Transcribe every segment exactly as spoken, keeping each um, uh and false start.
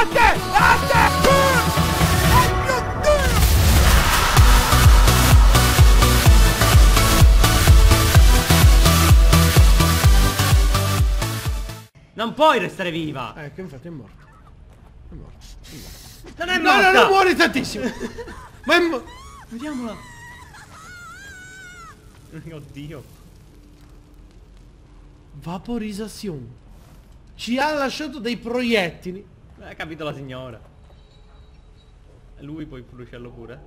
Ante! Ante! Non puoi restare viva! Eh, che infatti è morto. È morto. È morto. Non è morto! No, no, non muore tantissimo! Ma è morto! Vediamola! Oddio! Vaporizzazione! Ci ha lasciato dei proiettili! Ha capito la signora! Lui puoi bruciarlo pure?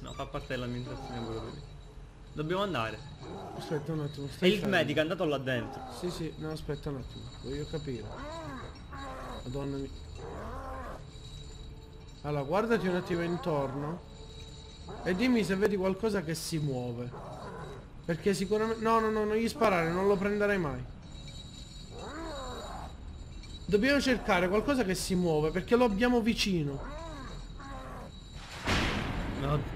No, fa parte dell'ambientazione quello lì. Dobbiamo andare. Aspetta un attimo. E il medico è andato là dentro. Sì, sì, no, aspetta un attimo. Voglio capire. Madonna mia. Allora, guardati un attimo intorno. E dimmi se vedi qualcosa che si muove. Perché sicuramente... No, no, no, non gli sparare, non lo prenderai mai. Dobbiamo cercare qualcosa che si muove, perché lo abbiamo vicino. No.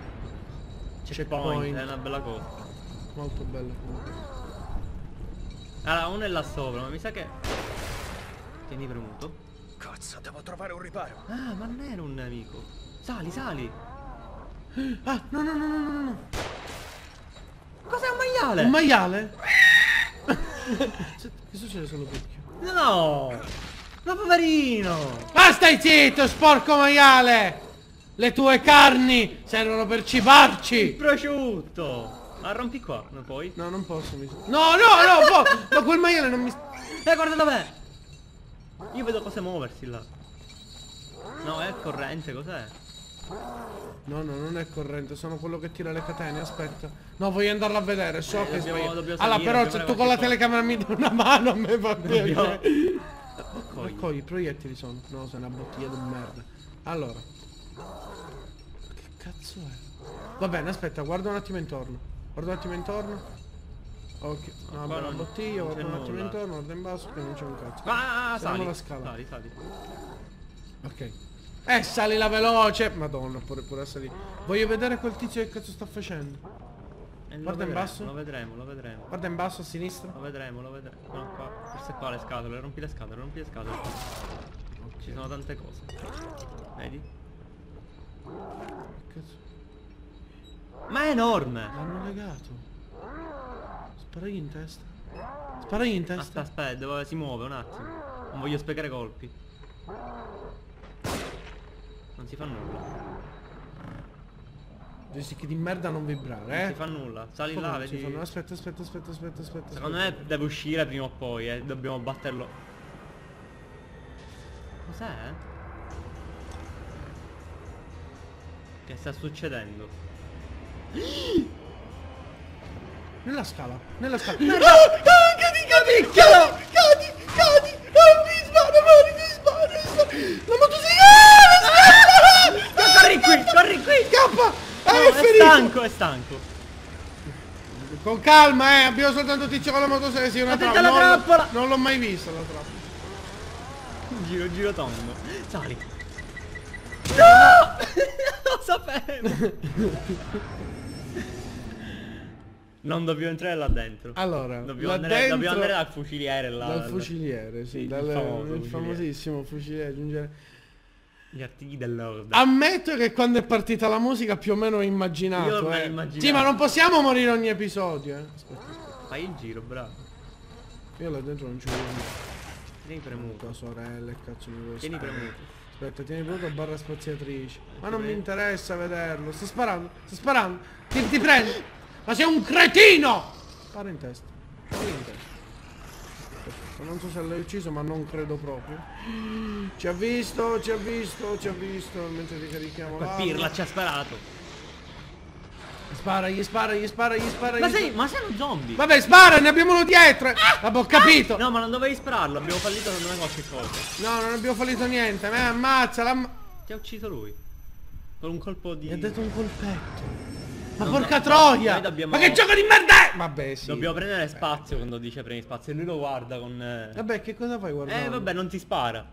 Checkpoint, è una bella cosa. Molto bella. Allora, uno è là sopra, ma mi sa che... Tieni premuto. Cazzo, devo trovare un riparo. Ah, ma non era un nemico. Sali, sali. Ah, no, no, no, no, no, no. Cos'è un maiale? Un maiale? Che succede solo picchio? No! Ma poverino! Ma stai zitto, sporco maiale! Le tue carni servono per cibarci! Il prosciutto! Ma rompi qua, non puoi? No, non posso, mi... No, no, no, po ma quel maiale non mi... Eh, guarda da me! Io vedo cose muoversi là. No, è corrente, cos'è? No, no, non è corrente, sono quello che tira le catene, aspetta. No, voglio andarla a vedere, so eh, che dobbiamo, sbaglio. Dobbiamo salire, allora, però se tu con la telecamera mi dai una mano, a me va bene. Raccogli, i proiettili sono. No, sono una bottiglia di merda. Allora. Che cazzo è? Va bene, aspetta, guarda un attimo intorno. Guarda un attimo intorno. Ok, no, guarda la bottiglia, guarda un attimo intorno, guarda in basso che non c'è un cazzo. Ah, sali la scala. Sali, sali. Ok. Eh, sali la veloce. Madonna, pure pure a salire. Voglio vedere quel tizio che cazzo sta facendo. Eh, guarda in basso. Lo vedremo, lo vedremo. Guarda in basso a sinistra. Lo vedremo, lo vedremo. No, qua. Forse qua le scatole, rompi le scatole, rompi le scatole. Okay. Ci sono tante cose. Vedi? Ma è enorme! L'hanno legato. Sparagli in testa. Sparagli in testa. Aspetta, aspetta, si muove un attimo. Non voglio sprecare colpi. Non si fa nulla. Joystick di merda, non vibrare, eh? Non si fa nulla. Sali là, vedi. Aspetta, aspetta, aspetta, aspetta, aspetta. Secondo me deve uscire prima o poi, eh. Dobbiamo batterlo. Cos'è? Che sta succedendo? Nella scala, nella scala. No, no, cadi, cadi, cadi, cadi, cadi. Non mi spara, non mi spara. No, ma tu sei... No, corri qui, corri qui. Scappa. È stanco, è stanco. Con calma, eh. Abbiamo soltanto tizio con la motosega. Sì, una trappola. Non l'ho mai vista la trappola. Giro, giro tondo. Sali. No! Lo sapevo! Non dobbiamo entrare là dentro. Allora, dobbiamo, là andare, dentro, dobbiamo andare dal fuciliere là. Dal fuciliere, sì, sì dal il famoso fuciliere. famosissimo fuciliere aggiungere. Gli artigli dell'orda. Ammetto che quando è partita la musica più o meno ho immaginato. Io eh. immaginato. Sì, ma non possiamo morire ogni episodio, eh. Aspetta, aspetta. Fai il giro, bravo. Io là dentro non ci voglio niente. Tieni premuto. Tua sorella, cazzo di questo. Tieni premuto. Aspetta, tieni premuto barra spaziatrice. Ma non mi interessa vederlo. Sto sparando, sto sparando. Ti, ti prendo. Ma sei un cretino! Spara in testa. Spara in testa. Non so se l'hai ucciso, ma non credo proprio. Ci ha visto, ci ha visto, ci ha visto. Mentre ricarichiamo la... Pirla ci ha sparato. Spara, gli spara, gli spara, gli spara. Ma sei, ma sei un zombie. Vabbè, spara, ne abbiamo uno dietro. L'abbiamo capito. No, ma non dovevi spararlo, abbiamo fallito secondo me qualche cosa. No, non abbiamo fallito niente, ma ammazza l'amm... Ti ha ucciso lui. Con un colpo di... Mi ha dato un colpetto. Ma non, porca no, troia! No, dobbiamo... Ma che gioco di merda è? Vabbè, sì. Dobbiamo prendere spazio eh, quando dice prendi spazio e lui lo guarda con... Eh... Vabbè, che cosa fai guardando? Eh, vabbè, non ti spara.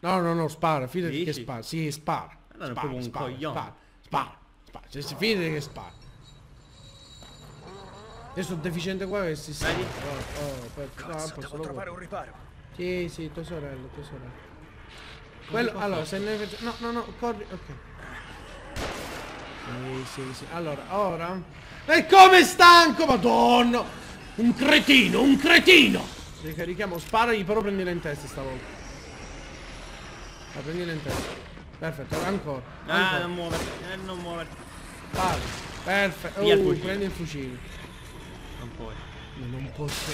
No, no, no, spara, fidati Dici? che spara. Sì, spara. Ma non è proprio un spara, coglione. Spara, spara. Cioè si fide che spara. Io sono deficiente qua che si sente. Oh, oh, per... no, posso trovare un riparo. Sì, sì, tua sorella, tua sorella. Quello, allora, se ne... No, no, no, corri... Ok. Sì, sì, sì. Allora, ora... E come stanco, madonna! Un cretino, un cretino! Ricarichiamo, sparagli, però prendila in testa stavolta. La prendila in testa. Perfetto, ancora. ancora. Ah, non muoverti, eh, non muoverti. Vale, perfetto. Uh, prendi il fucile. Non puoi. No, non posso...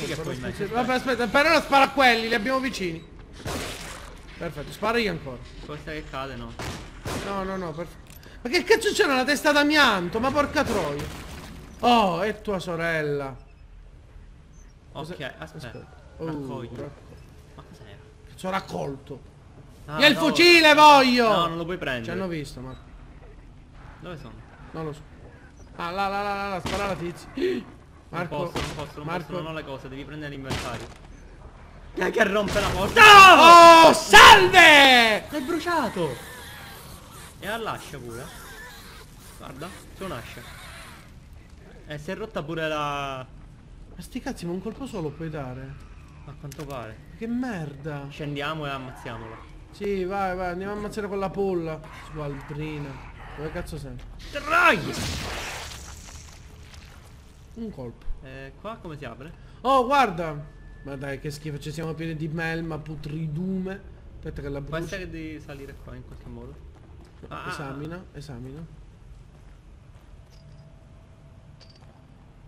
No, che puoi spazio... Vabbè, aspetta, per ora spara a quelli, li abbiamo vicini. Perfetto, spara io ancora. Questa che cade, no? No, no, no, perfetto. Ma che cazzo c'è nella testa d'amianto? Ma porca troia. Oh, è tua sorella. Ok, aspetta, aspetta. Oh, raccoglio. Racco... Ma cos'era? Cazzo, raccolto. Ah, io il no, fucile voglio. No, non lo puoi prendere. Ci hanno visto, ma... Dove sono? Non lo so. Ah, là, là, là, là, là, spara la tizia. Marco, non posso, non posso, non Marco. posso, non ho le cose, devi prendere l'inventario. Eh, che rompe la porta. No! Oh, salve! L'hai bruciato! E all'ascia pure. Guarda, c'è un'ascia. Eh, si è rotta pure la... Ma sti cazzi, ma un colpo solo puoi dare? A quanto pare. Che merda! Scendiamo e ammazziamola. Sì, vai, vai, andiamo a ammazzare con la polla. Sgualdrina. Dove cazzo sei? Terraia! Un colpo. Eh, qua come si apre? Oh, guarda! Ma dai, che schifo, ci siamo pieni di melma, putridume. Aspetta che la bruci. Basta che devi salire qua in qualche modo. Ah. Esamina, esamina.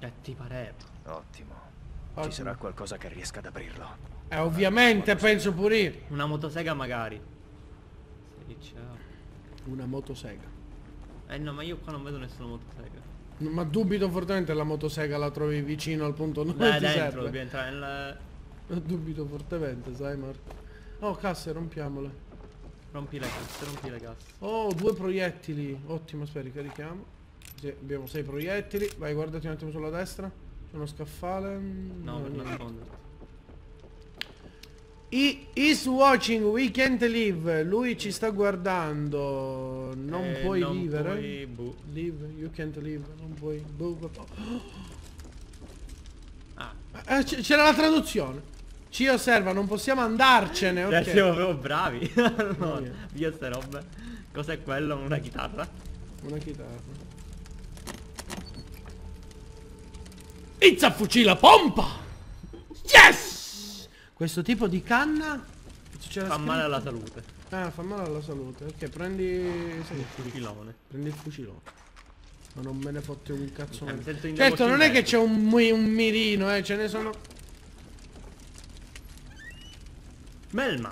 Eh, ti pareva. Ottimo. Ottimo. Ci sarà qualcosa che riesca ad aprirlo. Eh, ovviamente, una penso pure io. Una motosega magari. Sì, ciao. Una motosega. Eh no, ma io qua non vedo nessuna motosega. Ma dubito fortemente la motosega la trovi vicino al punto non dai, ti dentro, serve. Entrare nel... Ma dubito fortemente, sai Marco. Oh, casse, rompiamole. Rompi le casse, rompi le casse. Oh, due proiettili. Ottimo, aspetta, ricarichiamo. Sì, abbiamo sei proiettili. Vai, guardati un attimo sulla destra. C'è uno scaffale. No, no per nasconderti. He is watching, we can't live. Lui ci sta guardando. Non eh, puoi non vivere puoi, boh. Live, you can't live. Non puoi boh, boh, boh. Ah. Eh, c'era la traduzione. Ci osserva, non possiamo andarcene, ok. Sì, siamo proprio bravi. No, via ste robe. Cos'è quello? Una chitarra. Una chitarra. It's a fucile a pompa. Yes. Questo tipo di canna fa male alla salute. Ah, fa male alla salute. Ok, prendi... Sai, il fucilone. Prendi il fucilone. Ma non me ne fotte un cazzo. Eh, certo, certo non è che c'è un, un mirino, eh. Ce ne sono... Melma.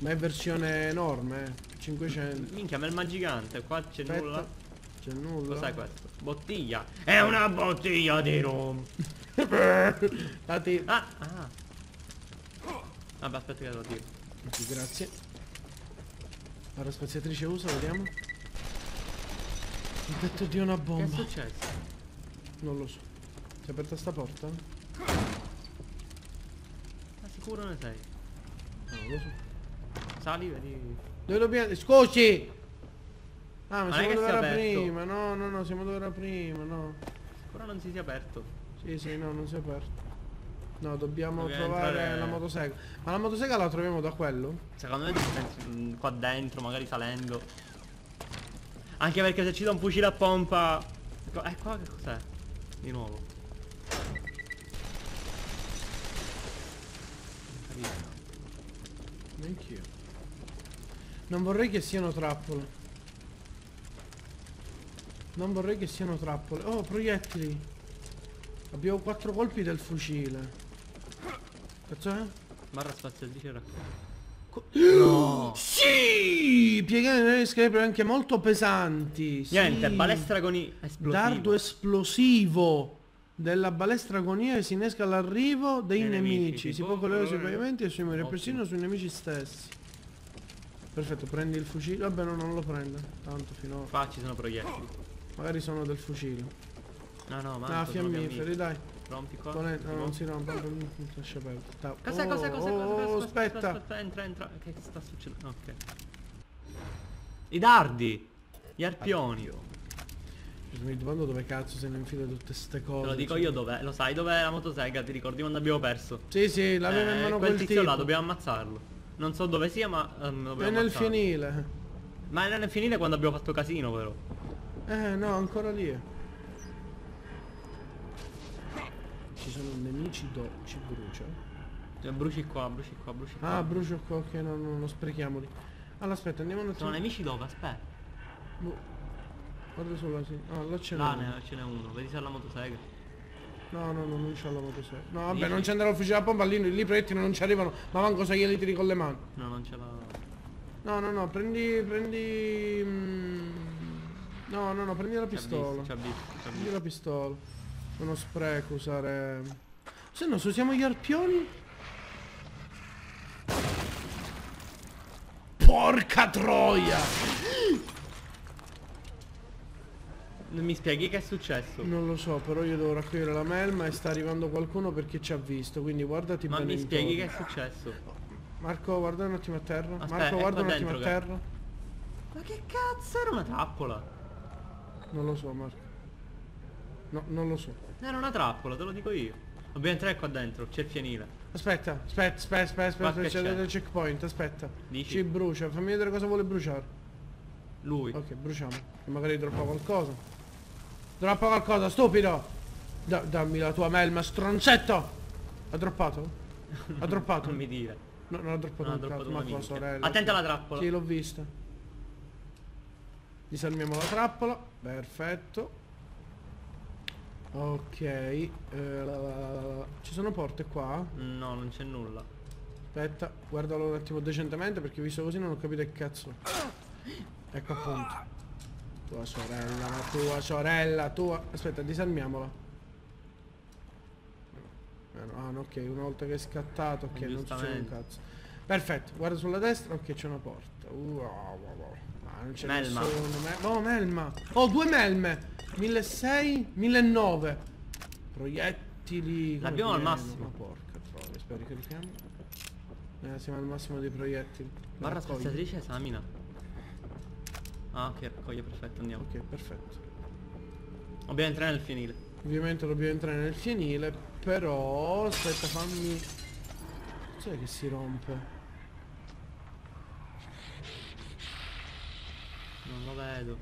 Ma è versione enorme, eh. cinquecento. Minchia, melma gigante. Qua c'è nulla. C'è nulla. Lo sai questo? Bottiglia. È una bottiglia di rum. Dati... Ah, ah. Vabbè, aspetta che lo tiro. Sì, grazie. Guarda, spaziatrice usa, vediamo. Il tetto di una bomba. Che è successo? Non lo so. Si è aperta sta porta? Ma sicuro ne sei? Non lo so. Sali, vedi. Dove dobbiamo... Scusi! Ah, ma, ma siamo dove era prima. No, no, no, siamo dove era prima, no. Però non si sia aperto. Sì, sì, no, non si è aperto. No, dobbiamo, dobbiamo trovare entrare... la motosega. Ma la motosega la troviamo da quello? Secondo me qua dentro, magari salendo. Anche perché se ci dà un fucile a pompa... Eh, qua che cos'è? Di nuovo. Neanch'io. Non vorrei che siano trappole. Non vorrei che siano trappole. Oh, proiettili. Abbiamo quattro colpi del fucile. Cazzo è? Marra spaziatrice raccolta. No! Sì! Piegare le scrivere anche molto pesanti. Sì. Niente, balestra agonia esplosivo. Dardo esplosivo. Della balestra agonia si innesca all'arrivo dei nemici. nemici. Si può collegare sui pavimenti e sui muri, persino sui nemici stessi. Perfetto, prendi il fucile. Vabbè, no, non lo prendo. Tanto fino a... Qua ci sono proiettili. Magari sono del fucile. No, no, ma... Ah, fiammiferi, dai. Rompi qua. Con... No, non si rompe. Lascia perdere. Cos'è, cos'è, cos'è? Oh, aspetta. Aspetta, entra, entra. Che sta succedendo? Ok. I dardi. Gli arpioni. Mi domando dove cazzo se ne infila tutte ste cose. Te lo dico io dov'è. Lo sai dov'è la motosega? Ti ricordi quando abbiamo perso? Sì, sì, l'aveva in mano quel tizio là, dobbiamo ammazzarlo. Non so dove sia, ma um, è nel fienile. Ma era nel fienile quando abbiamo fatto casino, però. Eh no, ancora lì. Ci sono nemici do... ci brucia. Cioè, bruci qua, bruci qua, bruci qua. Ah, brucio qua, ok, no, no, non sprechiamoli. Allora aspetta, andiamo un attimo. Sono nemici dove? Aspetta. Boh. Guarda solo sì. Ah, là ce n'è uno. Ah, ce n'è uno, vedi se ha la motosega. No, no, no, non c'ha la motosega. No, vabbè, lì non c'è andare all'ufficio della pompa, lì i proiettili non ci arrivano, ma manco se glieli tiri con le mani. No, non ce la... No, no, no, prendi, prendi... No, no, no, prendi la pistola. C'ha visto, c'ha visto. Prendi la pistola. Uno spreco usare... Se no, se usiamo gli arpioni... Porca troia! Mi spieghi che è successo? Non lo so, però io devo raccogliere la melma e sta arrivando qualcuno perché ci ha visto, quindi guardati bene. Ma mi spieghi intorno. Che è successo? Marco, guarda un attimo a terra. Aspetta, Marco, guarda un attimo che... a terra. Ma che cazzo, era una trappola? Non lo so, Marco. No, non lo so. Era una trappola, te lo dico io. Dobbiamo entrare qua dentro, c'è il fienile. Aspetta, aspetta, aspetta, aspetta, aspetta, c'è il checkpoint, aspetta. Dici? Ci brucia, fammi vedere cosa vuole bruciare. Lui. Ok, bruciamo. E magari droppa qualcosa. Droppa qualcosa, stupido! Da dammi la tua melma, stronzetto! Ha droppato? Ha droppato? Non mi dire. No, non ha droppato, non ha droppato ma tua sorella. Attenta alla trappola! Sì, l'ho vista. Disarmiamo la trappola. Perfetto. Ok. Eh, la, la, la, la. Ci sono porte qua? No, non c'è nulla. Aspetta, guardalo un attimo decentemente perché visto così non ho capito che cazzo. Ecco appunto. Tua sorella, la tua sorella, tua... Aspetta, disarmiamola. Ah no, ok, una volta che è scattato, ok, non c'è un cazzo. Perfetto, guarda sulla destra, ok, c'è una porta. Uh, wow, wow, wow. Ma non c'è nessuno. Melma. Oh, melma. Oh, due melme. milleseicento, millenovecento. Proiettili. L'abbiamo al massimo. Porca troia, aspetta, ricarichiamo. Eh, siamo al massimo dei proiettili. Barra spazzatrice esamina. Ah ok, raccoglie, perfetto, andiamo. Ok, perfetto. Dobbiamo entrare nel fienile. Ovviamente dobbiamo entrare nel fienile, però... Aspetta, fammi... Cos'è che si rompe? Non lo vedo.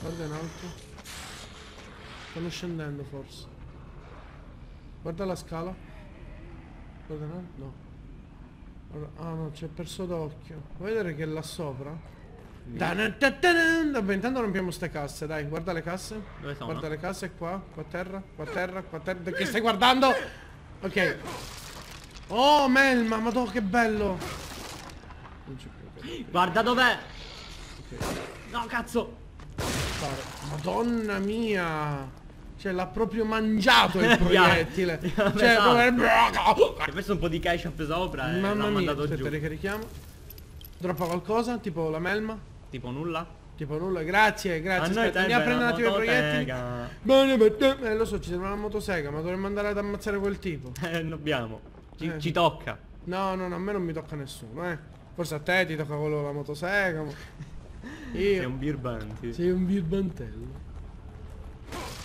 Guarda in alto. Stanno scendendo forse. Guarda la scala. Guarda in alto, no. Ah no, c'è perso d'occhio. Vuoi vedere che è là sopra? Vabbè, intanto rompiamo ste casse, dai, guarda le casse. Dove sono? Guarda le casse qua, qua a terra, qua a terra, qua a terra. Che stai guardando? Ok. Oh, melma, madonna che bello. Non c'è più. Guarda dov'è. Okay. No, cazzo. Madonna mia. Cioè l'ha proprio mangiato il proiettile. Cioè proprio... Ci ha messo un po' di ketchup sopra e l'ha mandato giù. Aspetta, ricarichiamo. Droppa qualcosa, tipo la melma. Tipo nulla. Tipo nulla, grazie, grazie. Aspetta, andiamo a prendere un attimo i proiettili. Bene, eh, lo so, ci serve una motosega, ma dovremmo andare ad ammazzare quel tipo. Eh, dobbiamo. Ci, eh. ci tocca. No, no, no, a me non mi tocca nessuno, eh. Forse a te ti tocca quello della motosega. Io... Sei un birbanti. Sei un birbantello.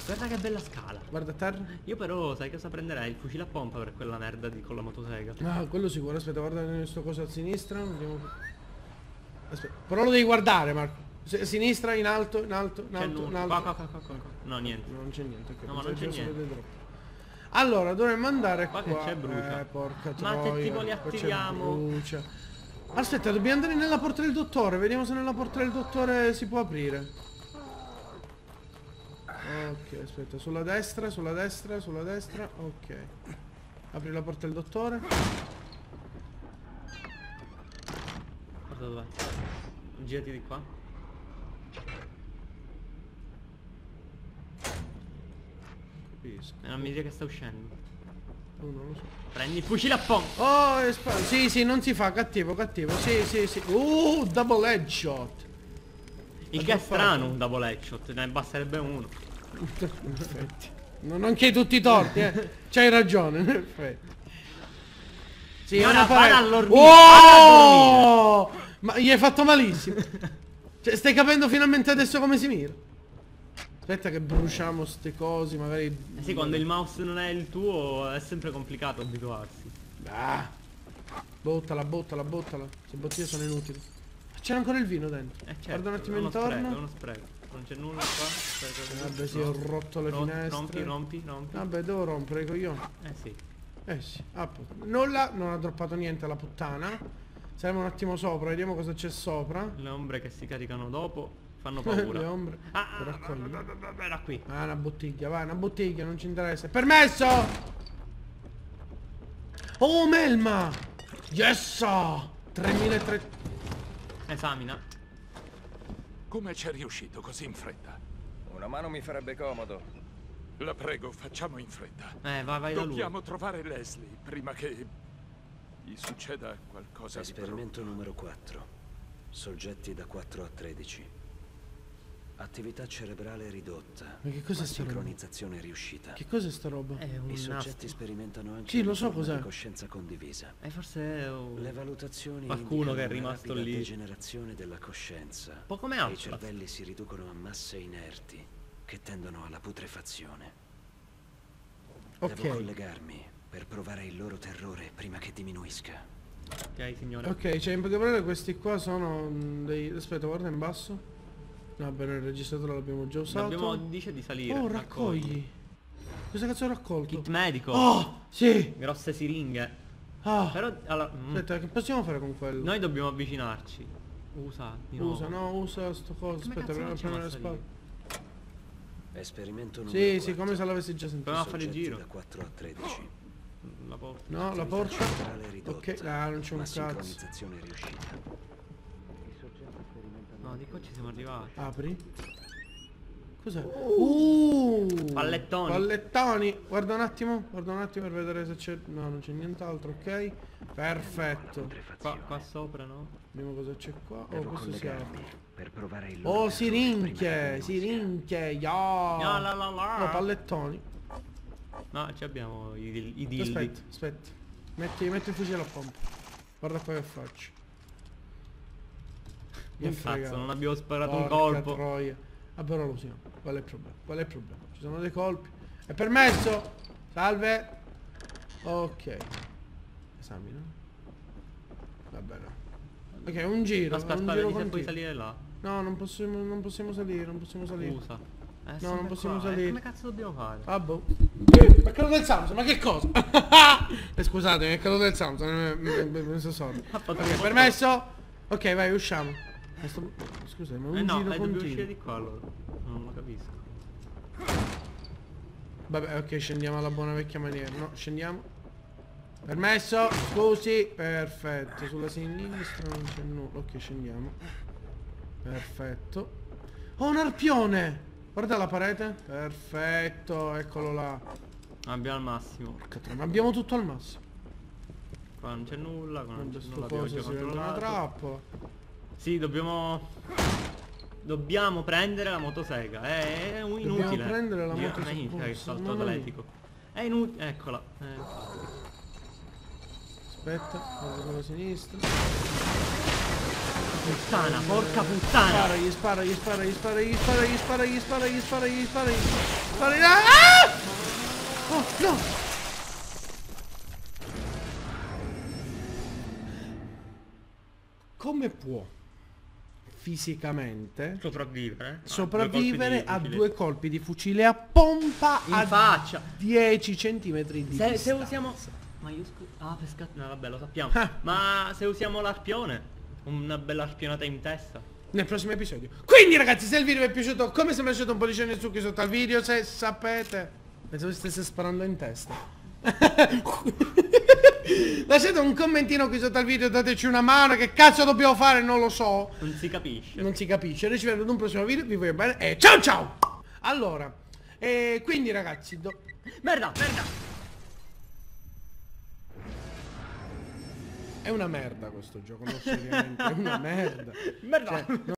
Guarda che bella scala. Guarda a terra. Io però sai cosa prenderei? Il fucile a pompa per quella merda di con la motosega. Ah, quello sicuro. Aspetta, guarda sto coso a sinistra. Andiamo... Aspetta. Però lo devi guardare, Marco. Se, sinistra, in alto, in alto, in alto, in alto. Qua, qua, qua, qua, qua. No, niente. No, non c'è niente. Okay, no, ma non c'è niente. Allora, dovremmo andare qua. Qua che c'è brucia. Eh, porca troia. Ma che tipo li attiviamo? Aspetta, dobbiamo andare nella porta del dottore. Vediamo se nella porta del dottore si può aprire. Ok, aspetta, sulla destra, sulla destra, sulla destra, ok. Apri la porta del dottore. Guarda dov'è. Girati di qua. Capisco. È una misura che sta uscendo. Oh, non lo so. Prendi il fucile a pompa. Oh, è sp sì, sì, non si fa, cattivo, cattivo. Sì, sì, sì. Uh, double headshot. Il che è strano un double headshot, ne basterebbe uno. In effetti. Non anche tutti i torti, eh. C'hai ragione, in effetti. Sì, è una fare... all'ormino. Oh! Ma gli hai fatto malissimo. Cioè, stai capendo finalmente adesso come si mira. Aspetta che bruciamo ste cose, magari... Eh sì, quando il mouse non è il tuo è sempre complicato abituarsi. Ah. Bottala, bottala, bottala. Se bottiglie sono inutili. C'era ancora il vino dentro. Eh, certo. Guarda un attimo intorno. È uno spreco. Non c'è nulla qua. Aspetta, vabbè, no. Sì, ho rotto le Rom finestre. Rompi, rompi, rompi. Vabbè, devo rompere coglione. Eh sì. Eh sì. Ah, nulla, non ha droppato niente alla puttana. Saremo un attimo sopra, vediamo cosa c'è sopra. Le ombre che si caricano dopo fanno paura. Le ombre. Ah, ah, ah, da qui. Ah, una bottiglia, vai, una bottiglia, non ci interessa. Permesso! Oh, melma! Yes! tremila trecento. Esamina. Come c'è riuscito così in fretta? Una mano mi farebbe comodo. La prego, facciamo in fretta. Eh, vai, vai da lui. Dobbiamo trovare Leslie prima che gli succeda qualcosa di brutto. Esperimento numero quattro. Soggetti da quattro a tredici. Attività cerebrale ridotta. Ma che cos'è sta roba? Sincronizzazione riuscita. Che cos'è sta roba? È un I soggetti nastro. Sperimentano anche sì, lo so cos'è. Coscienza condivisa. E forse oh, le valutazioni qualcuno che è rimasto lì. La degenerazione della coscienza. Un po' come altro. I cervelli si riducono a masse inerti che tendono alla putrefazione. Ok. Devo collegarmi per provare il loro terrore prima che diminuisca. Ok, signore. Ok, cioè in poche parole questi qua sono dei... Aspetta, guarda in basso. Vabbè, il registratore l'abbiamo già usato. Dobbiamo, dice di salire. Oh, raccogli. Cosa cazzo ho raccolto? Kit medico. Oh, sì. Grosse siringhe. Ah. Però, allora... Mm. Aspetta, che possiamo fare con quello? Noi dobbiamo avvicinarci. Usa, di nuovo. Usa, no, usa sto coso. Aspetta, proviamo a prendere le spalle. Esperimento numero sì, quattro. Sì, come se l'avessi già sentito. Proviamo a fare il giro. Da quattro a tredici. La porta. No, la porta. Ok, ah, non c'è un cazzo. No, di qua ci siamo arrivati. Apri. Cos'è? Uh, pallettoni. Pallettoni. Guarda un attimo, guarda un attimo per vedere se c'è... No, non c'è nient'altro, ok? Perfetto. Qua, qua sopra, no? Vediamo cosa c'è qua. Oh, questo si apre. Per provare il oh, sirinchie, sirinchie, yo! No, la, la, la. No, pallettoni. No, ci abbiamo i, i dildi. Aspetta, aspetta. Metti, metti il fucile a pompa. Guarda qua che faccio. Che cazzo, non abbiamo sparato porca un colpo. Troia. Ah, però lo usiamo. Qual è il problema? Qual è il problema? Ci sono dei colpi. È permesso! Salve! Ok. Esamina. Va bene. Ok, un giro, aspetta, un giro se puoi salire là. No, non possiamo, non possiamo salire, non possiamo salire. Scusa. Eh, no, non possiamo qua. salire. Eh, come cazzo dobbiamo fare? Ah, boh. È caduto il Samsung, ma che cosa? eh, scusatemi, è caduto il Samsung, mi sono sordo. Ok, permesso? Ok, vai, usciamo. Scusami, ma un eh no, giro continuo. Dobbiamo uscire di qua allora. Non lo capisco. Vabbè, ok, scendiamo alla buona vecchia maniera. No, scendiamo. Permesso, scusi, perfetto, sulla sinistra non c'è nulla, ok scendiamo. Perfetto. Oh, un arpione! Guarda la parete. Perfetto, eccolo là. Abbiamo al massimo. Porca tre, ma abbiamo tutto al massimo. Qua non c'è nulla, qua non c'è nulla, abbiamo già controllato. Una trappola. Sì, dobbiamo... Dobbiamo prendere la motosega, è, è un inutile. Dobbiamo prendere la motosega. Dio, amica, che salto atletico. È inutile, eccola. Eh. Aspetta, vado sulla sinistra. Puttana, porca puttana! Spara, gli spara, gli spara, gli spara, gli spara, gli spara, gli spara, gli spara, gli spara, gli spara, gli ah! Oh, no! Come può fisicamente sopravvivere, eh? sopravvivere ah, due a due colpi di fucile a pompa in a faccia dieci centimetri di se, distanza? Se usiamo... Ma io scu... Ah, per scattare... No, vabbè, lo sappiamo. Ma se usiamo l'arpione? Una bella arpionata in testa. Nel prossimo episodio. Quindi, ragazzi, se il video vi è piaciuto, come sempre lasciate un pollice in su qui sotto al video, se sapete. Pensavo che stesse sparando in testa. Lasciate un commentino qui sotto al video, dateci una mano. Che cazzo dobbiamo fare? Non lo so. Non si capisce. Non si capisce. Noi ci vediamo in un prossimo video. Vi voglio bene. E ciao ciao! Allora, e quindi, ragazzi, do... Merda, merda! È una merda questo gioco, non so, ovviamente, è una merda. Merda. Cioè,